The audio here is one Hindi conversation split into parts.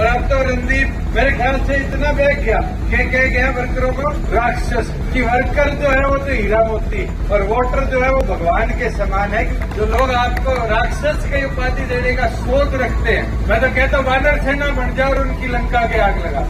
और अब तो रणदीप मेरे ख्याल से इतना बह गया कि कह गया वर्करों को राक्षस कि वर्कर जो है वो तो हीरा मोती और वोटर जो है वो भगवान के समान है। जो लोग आपको राक्षस की उपाधि देने का सोच रखते हैं, मैं तो कहता हूँ वानर सेना बन जाओ और उनकी लंका के आग लगा।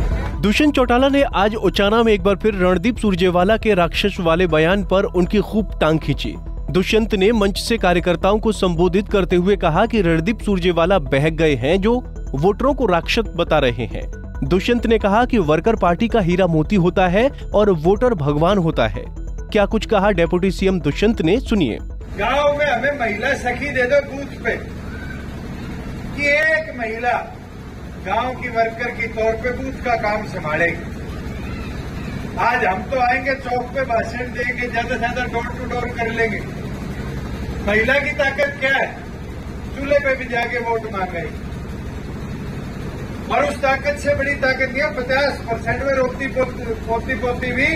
दुष्यंत चौटाला ने आज उचाना में एक बार फिर रणदीप सुरजेवाला के राक्षस वाले बयान पर उनकी खूब टांग खींची। दुष्यंत ने मंच से कार्यकर्ताओं को संबोधित करते हुए कहा कि रणदीप सुरजेवाला बहक गए हैं जो वोटरों को राक्षस बता रहे हैं। दुष्यंत ने कहा कि वर्कर पार्टी का हीरा मोती होता है और वोटर भगवान होता है। क्या कुछ कहा डेप्यूटी सीएम दुष्यंत ने, सुनिए। गांव में हमें महिला सखी दे दो बूथ पे कि एक महिला गांव की वर्कर के तौर पे बूथ का काम संभालेगी। आज हम तो आएंगे चौक पे भाषण देंगे, ज्यादा से ज्यादा डोर टू डोर कर लेंगे। महिला की ताकत क्या है? चूल्हे पे भी जाके वोट मांगेगी और उस ताकत से बड़ी ताकत नहीं है। 50% में रोती पोती भी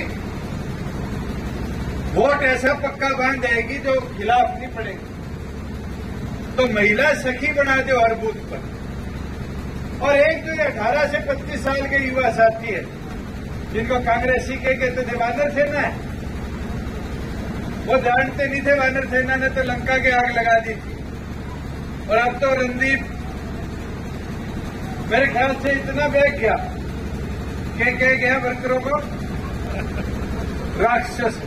वोट ऐसा पक्का बांध जाएगी जो खिलाफ नहीं पड़ेगी। तो महिला सखी बना दो हर बूथ पर। और एक जो 18 से 25 साल के युवा साथी है जिनको कांग्रेसी के कहते थे वानर सेना है, वो जानते नहीं थे वानर सेना ने तो लंका के आग लगा दी थी। और अब तो रणदीप मेरे ख्याल से इतना बह गया कि कह गया वर्करों को राक्षस।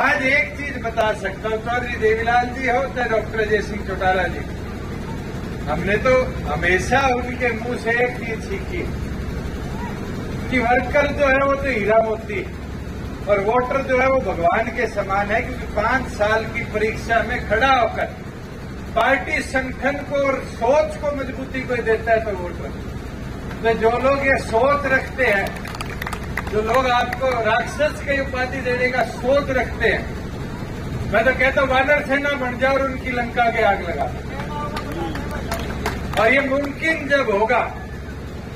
आज एक चीज बता सकता हूं, चौधरी देवीलाल जी हो चाहे डॉक्टर अजय सिंह चौटाला जी, हमने तो हमेशा उनके मुंह से एक चीज सीखी कि वर्कर जो है वो तो हीरा मोती और वोटर जो है वो भगवान के समान है। क्योंकि 5 साल की परीक्षा में खड़ा होकर पार्टी संगठन को और सोच को मजबूती कोई देता है तो वोटर। तो जो लोग ये सोच रखते हैं, जो लोग आपको राक्षस की उपाधि देने का सोच रखते हैं, मैं तो कहता हूँ वानर सेना बन जाओ और उनकी लंका के आग लगा। और ये मुमकिन जब होगा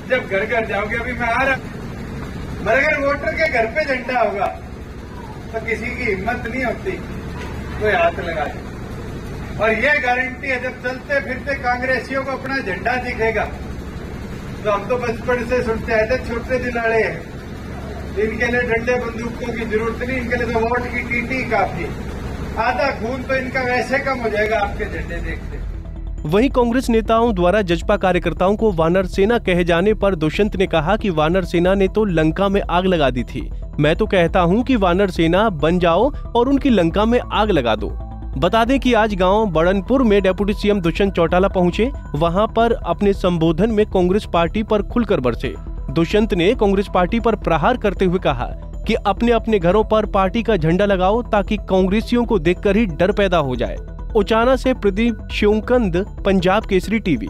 जब घर घर जाओगे, अभी मैं आ रहा हूं, मगर वोटर के घर पे झंडा होगा तो किसी की हिम्मत नहीं होती कोई हाथ लगा दे। और ये गारंटी है जब चलते फिरते कांग्रेसियों को अपना झंडा दिखेगा तो हम तो बचपन से सुनते आए थे छोटे दिलाड़े हैं, इनके लिए डंडे बंदूकों की जरूरत नहीं, इनके लिए तो वोट की टीटी काफी। आधा खून तो इनका वैसे कम हो जाएगा आपके झंडे देखते। वहीं कांग्रेस नेताओं द्वारा जजपा कार्यकर्ताओं को वानर सेना कहे जाने पर दुष्यंत ने कहा कि वानर सेना ने तो लंका में आग लगा दी थी, मैं तो कहता हूं कि वानर सेना बन जाओ और उनकी लंका में आग लगा दो। बता दें कि आज गांव बड़नपुर में डेप्यूटी सीएम दुष्यंत चौटाला पहुंचे, वहां पर अपने संबोधन में कांग्रेस पार्टी पर खुलकर बरसे। दुष्यंत ने कांग्रेस पार्टी पर प्रहार करते हुए कहा कि अपने अपने घरों पर पार्टी का झंडा लगाओ ताकि कांग्रेसियों को देखकर ही डर पैदा हो जाए। उचाना से प्रदीप श्योंकंद, पंजाब केसरी टीवी।